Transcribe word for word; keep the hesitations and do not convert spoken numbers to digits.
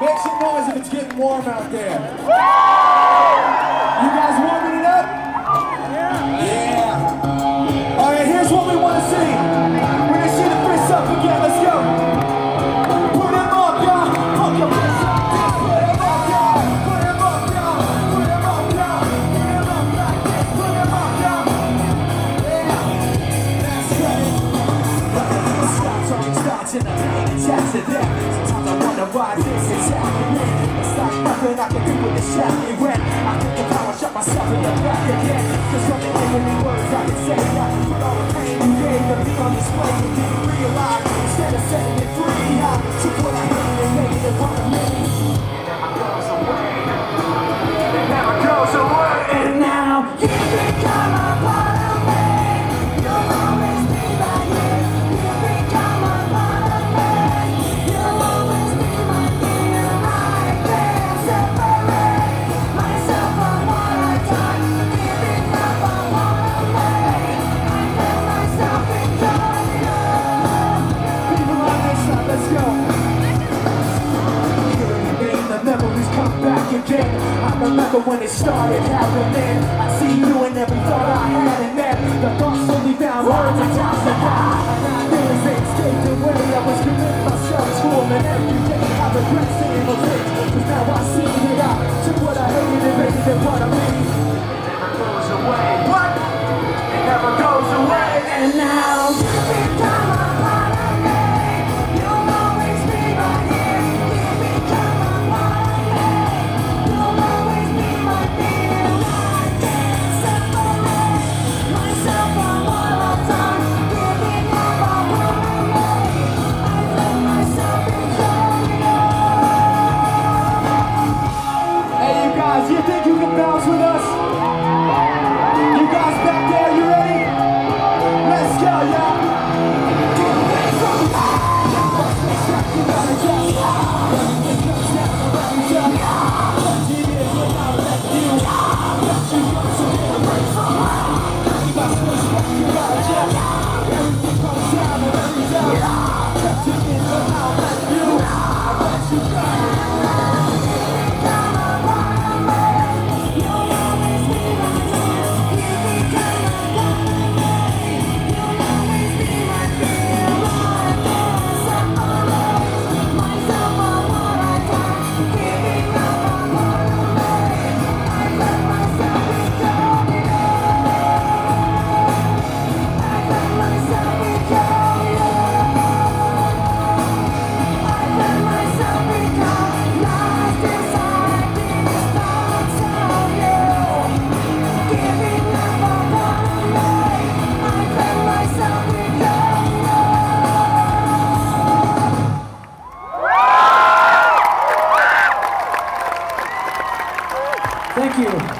Make some noise if it's getting warm out there. You guys warming it up? Yeah. Yeah. All right, here's what we want to see. We're going to see the fists up again. Let's go. Put them up, y'all. Put them up, y'all. Put them up, y'all. Put them up, y'all. Put them up, y'all. Put them up like this. Put them up, y'all. Yeah. That's right. Stop talking, start to the and chat to them. Sometimes I wonder why this is happening. It's like nothing I can do with the shouting when I think of how I shot myself in the back again. There's nothing in the words I can say. I put all the pain you gave to be on display. You didn't realize instead of setting it free, I took what I had and made it a part of me. It never goes away. It never goes away. And now you become a part of me. You'll always be my name. You become a part of me. You'll always be my dear. I can't separate myself from what I've done. Giving up on what I've made. I feel myself in joy. People on this side, let's go. Hearing the name, the memories come back again. I remember when it started happening. I see you in every thought I had and met. The thoughts only found words and times to die. Escaped away, I was committing myself to him, and every day I regret saying those things, cause now I see that I took what I hated and made it a part of me. It never goes away. What? It never goes away. And now you become a part of me. You'll always be my dear. You become a part of me. You'll always be my dear. I can't separate myself from what I've done. You think you can bounce with us? You guys back there, you ready? Let's go, y'all. Thank you.